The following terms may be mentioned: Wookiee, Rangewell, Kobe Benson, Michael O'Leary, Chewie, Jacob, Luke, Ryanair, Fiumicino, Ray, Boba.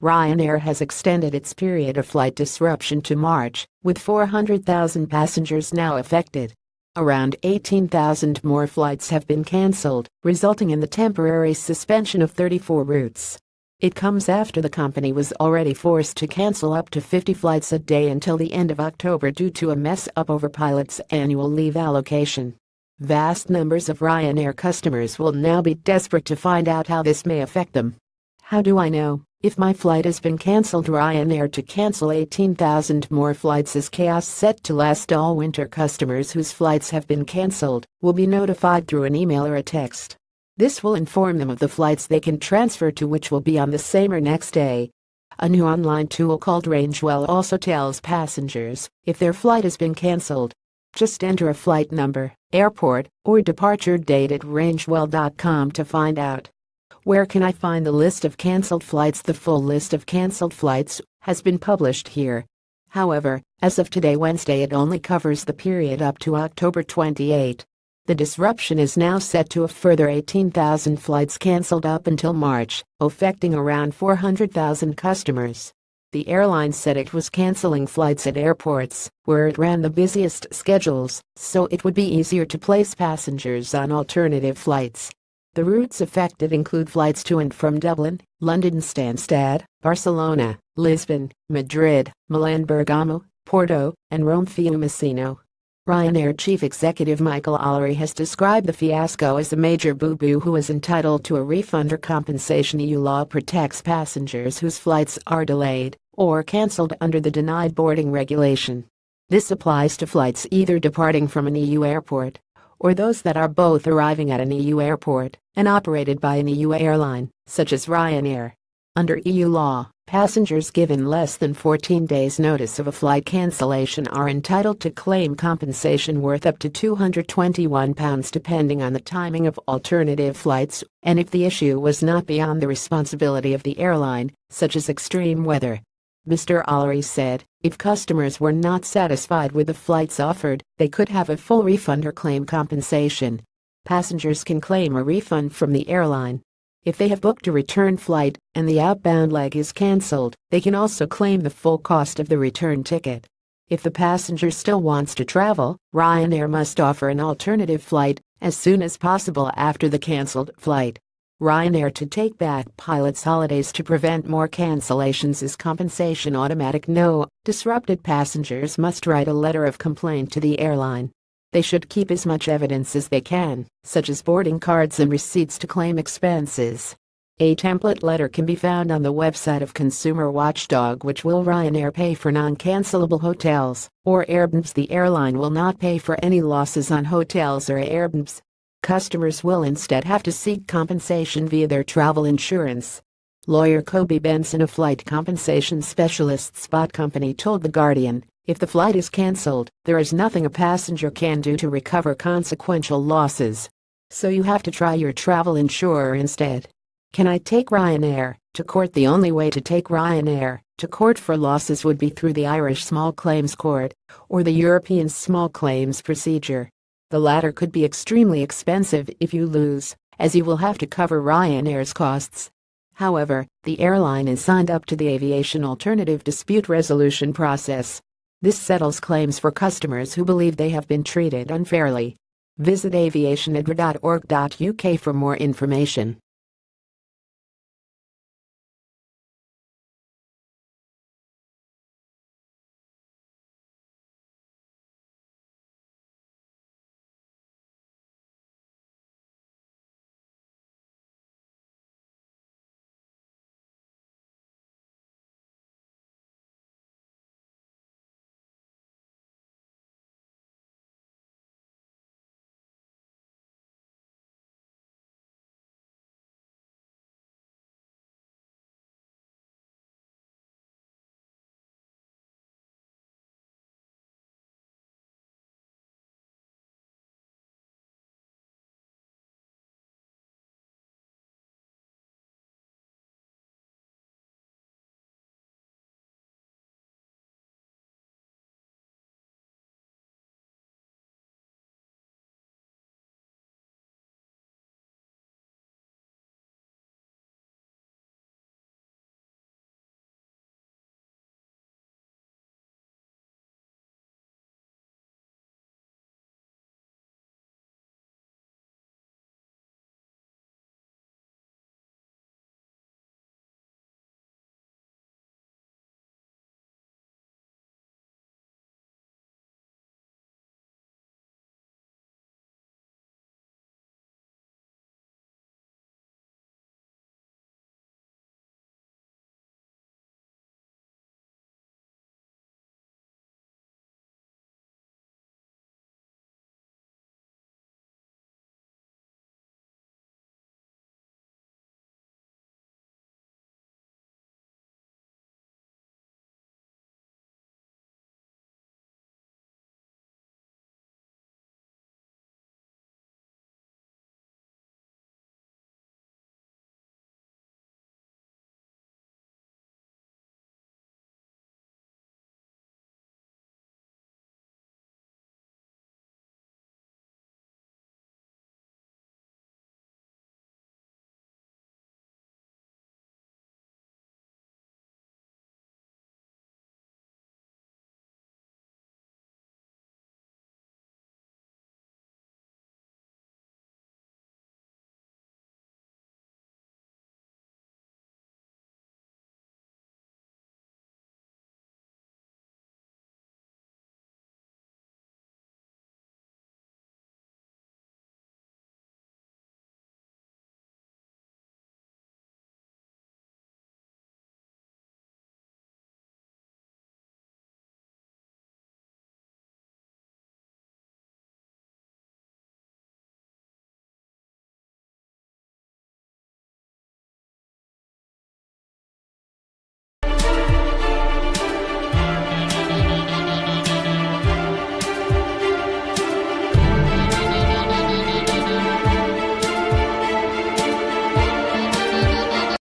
Ryanair has extended its period of flight disruption to March, with 400,000 passengers now affected. Around 18,000 more flights have been cancelled, resulting in the temporary suspension of 34 routes. It comes after the company was already forced to cancel up to 50 flights a day until the end of October due to a mess up over pilots' annual leave allocation. Vast numbers of Ryanair customers will now be desperate to find out how this may affect them. How do I know? If my flight has been cancelled, Ryanair to cancel 18,000 more flights is chaos set to last all winter. Customers whose flights have been cancelled will be notified through an email or a text. This will inform them of the flights they can transfer to, which will be on the same or next day. A new online tool called Rangewell also tells passengers if their flight has been cancelled. Just enter a flight number, airport, or departure date at rangewell.com to find out. Where can I find the list of cancelled flights? The full list of cancelled flights has been published here. However, as of today, Wednesday, it only covers the period up to October 28. The disruption is now set to a further 18,000 flights cancelled up until March, affecting around 400,000 customers. The airline said it was cancelling flights at airports, where it ran the busiest schedules, so it would be easier to place passengers on alternative flights. The routes affected include flights to and from Dublin, London Stansted, Barcelona, Lisbon, Madrid, Milan Bergamo, Porto, and Rome Fiumicino. Ryanair Chief Executive Michael O'Leary has described the fiasco as a major boo-boo who is entitled to a refund or compensation. EU law protects passengers whose flights are delayed or cancelled under the denied boarding regulation. This applies to flights either departing from an EU airport or those that are both arriving at an EU airport and operated by an EU airline, such as Ryanair. Under EU law, passengers given less than 14 days' notice of a flight cancellation are entitled to claim compensation worth up to £221 depending on the timing of alternative flights and if the issue was not beyond the responsibility of the airline, such as extreme weather. Mr. O'Leary said, if customers were not satisfied with the flights offered, they could have a full refund or claim compensation. Passengers can claim a refund from the airline. If they have booked a return flight and the outbound leg is cancelled, they can also claim the full cost of the return ticket. If the passenger still wants to travel, Ryanair must offer an alternative flight as soon as possible after the cancelled flight. Ryanair to take back pilots' holidays to prevent more cancellations is compensation automatic. No, disrupted passengers must write a letter of complaint to the airline. They should keep as much evidence as they can, such as boarding cards and receipts to claim expenses. A template letter can be found on the website of Consumer Watchdog, which will Ryanair pay for non-cancelable hotels or Airbnbs. The airline will not pay for any losses on hotels or Airbnbs. Customers will instead have to seek compensation via their travel insurance. Lawyer Kobe Benson, a flight compensation specialist Spot Company, told The Guardian, if the flight is cancelled, there is nothing a passenger can do to recover consequential losses. So you have to try your travel insurer instead. Can I take Ryanair to court? The only way to take Ryanair to court for losses would be through the Irish Small Claims Court or the European Small Claims Procedure. The latter could be extremely expensive if you lose, as you will have to cover Ryanair's costs. However, the airline is signed up to the Aviation Alternative Dispute Resolution process. This settles claims for customers who believe they have been treated unfairly. Visit aviationadra.org.uk for more information.